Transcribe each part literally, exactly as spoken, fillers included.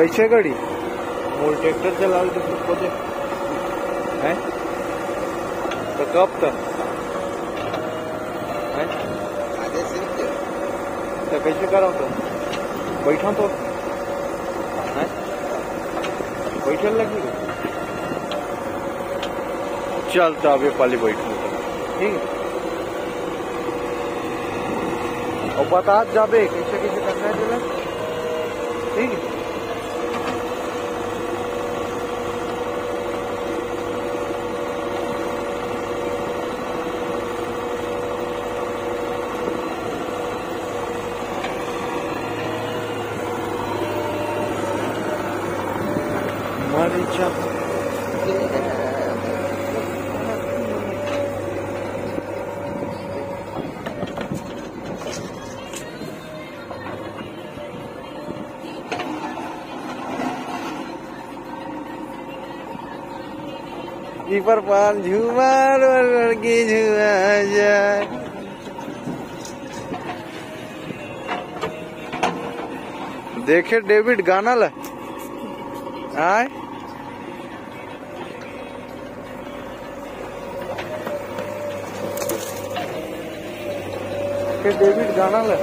कैसे गाड़ी मोल ट्रैक्टर चला है तो कब तक तो कैसे कराओ तो बैठा तो बैठल लगी चलता अब ये पाली बैठू ठीक है और बता जाबे कैसे कैसे करना है ठीक है हमारी इच्छा पर पान झूमार की झूमा जाए देखे डेविड गाना ला आए के डेविड गाना ला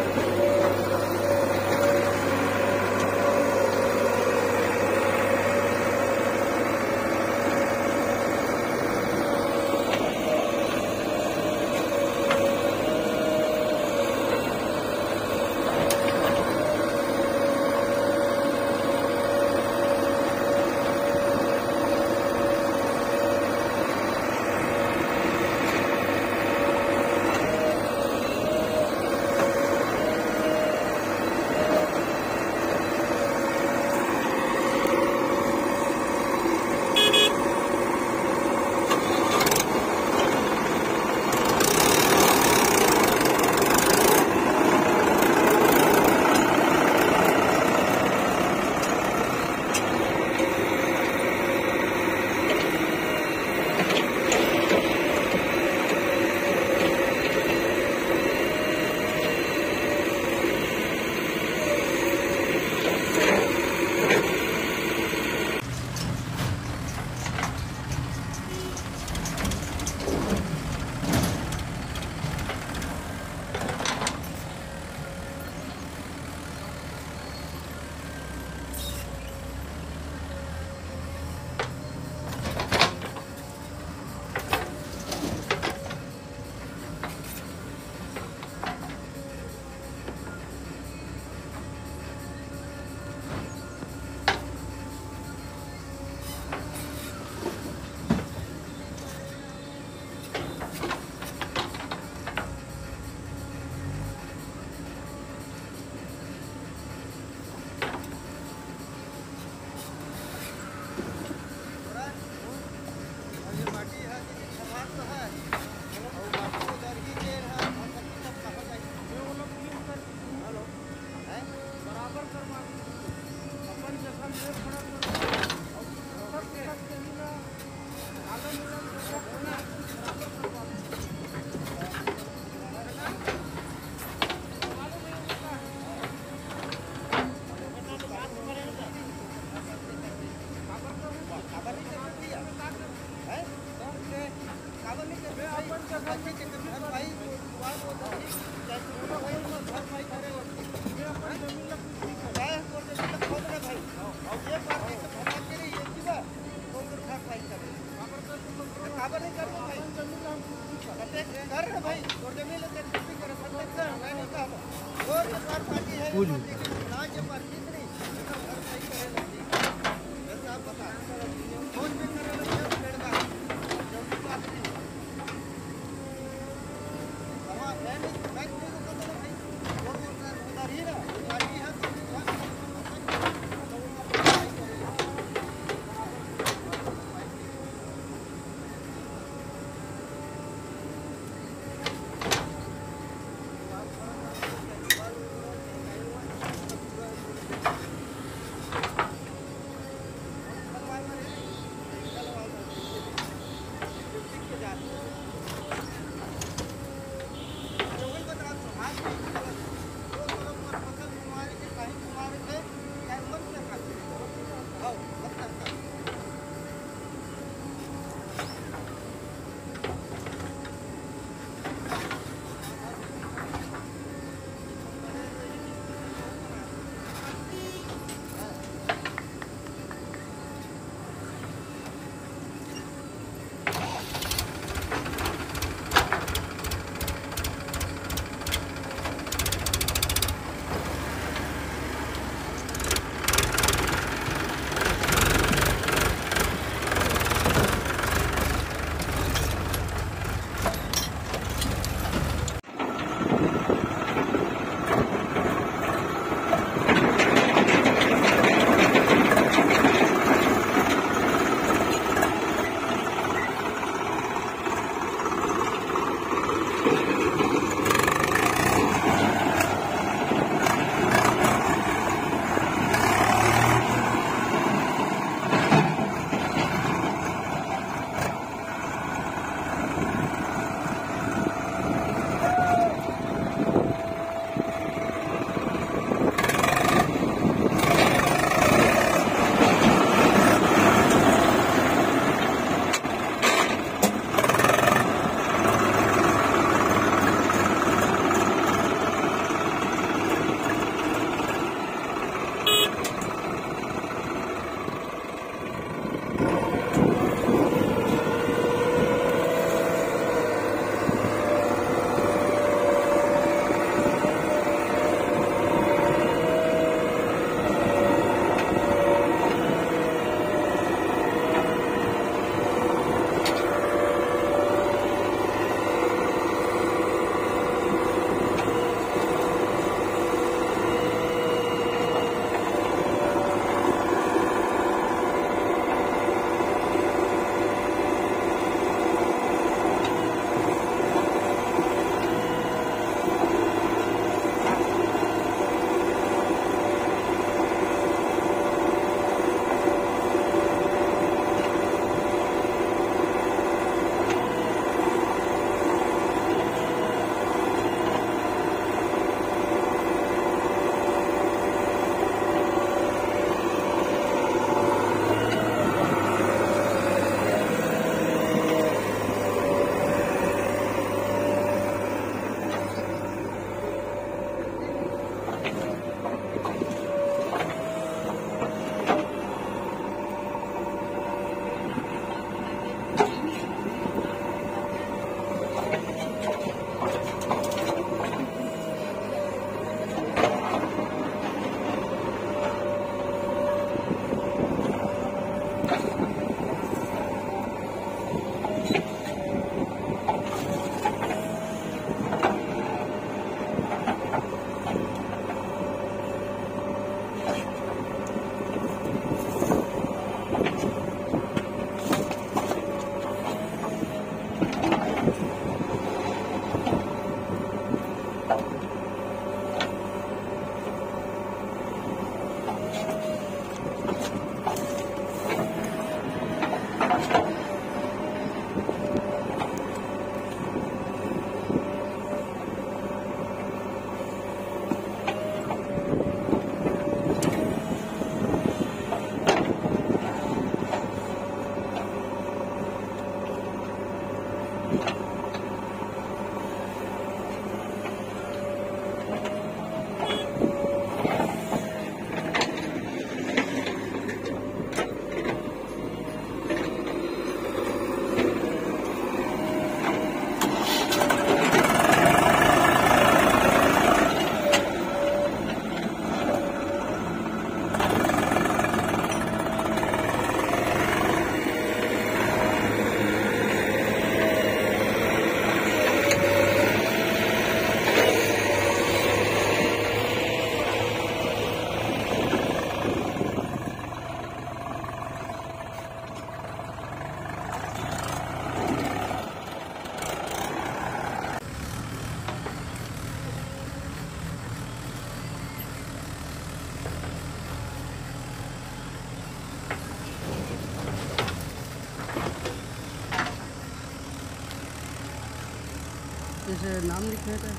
से नाम लिखने का।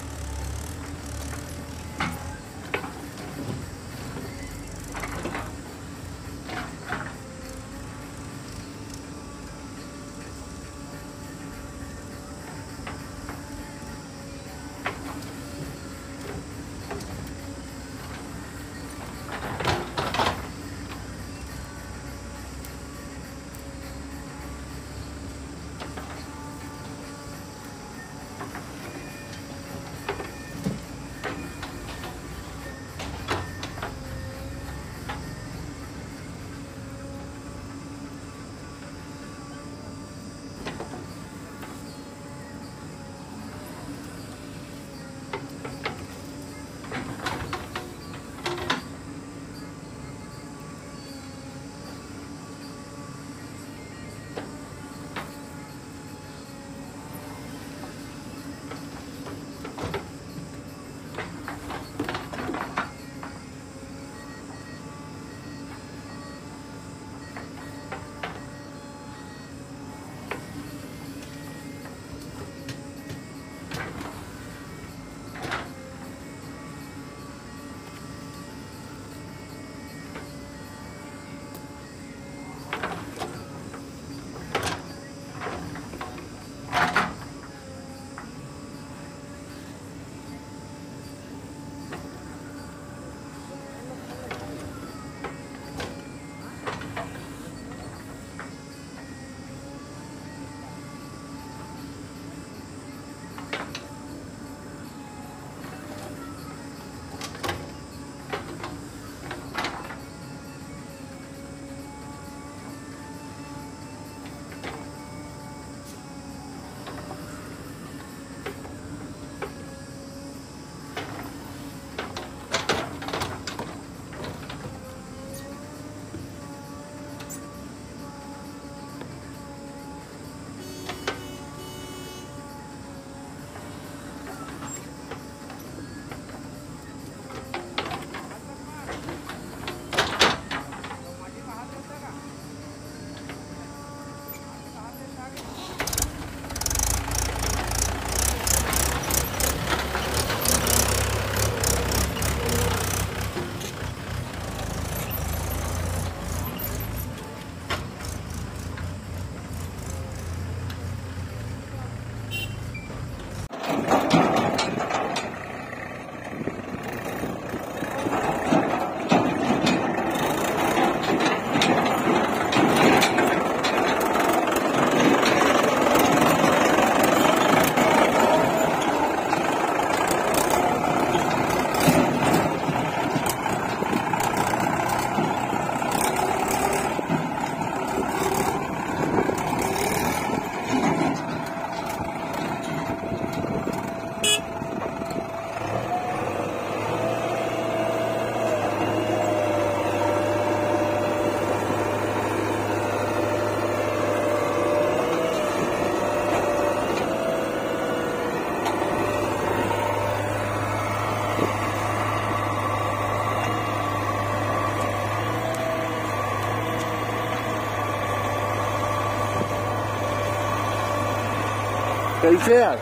कैसे यार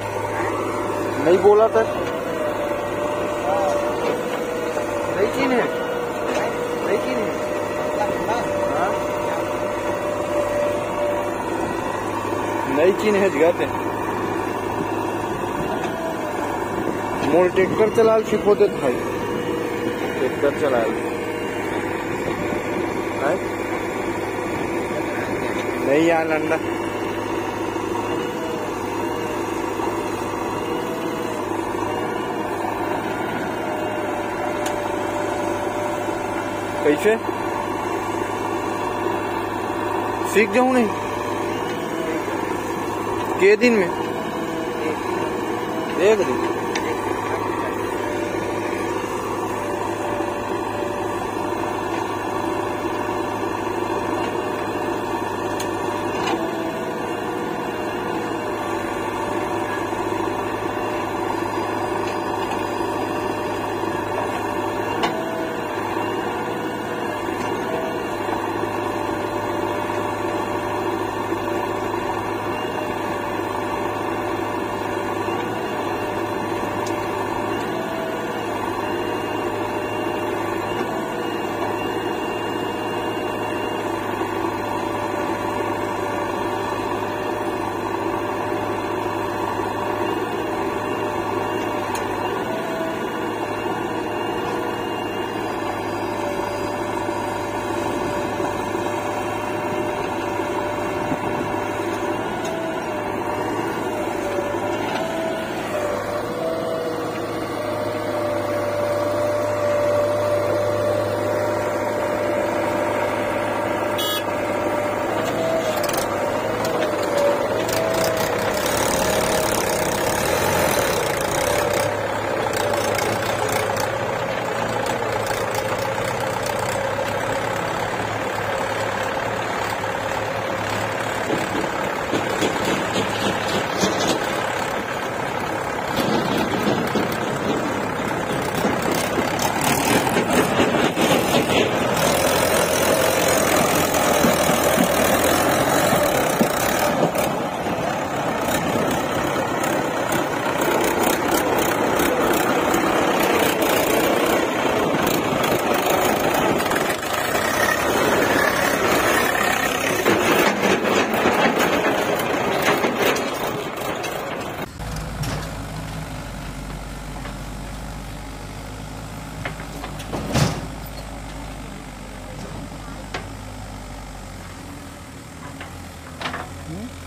नहीं बोला था, नहीं चीन है, नहीं चीन है। हाँ नहीं चीन है जगाते मोल ट्रैक्टर चला छिपो दे था ट्रैक्टर चला नहीं यार अंडा कैसे सीख जाऊं नहीं के दिन में एक दिन Mm-hmm.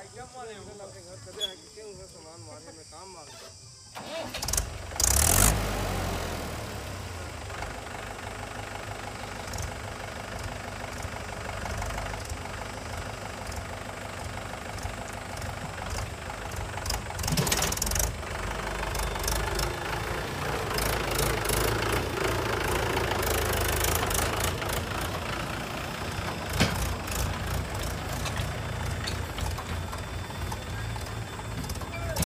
आइटम वाले घर कभी आगे के उनका सामान मारे में काम मांगता है।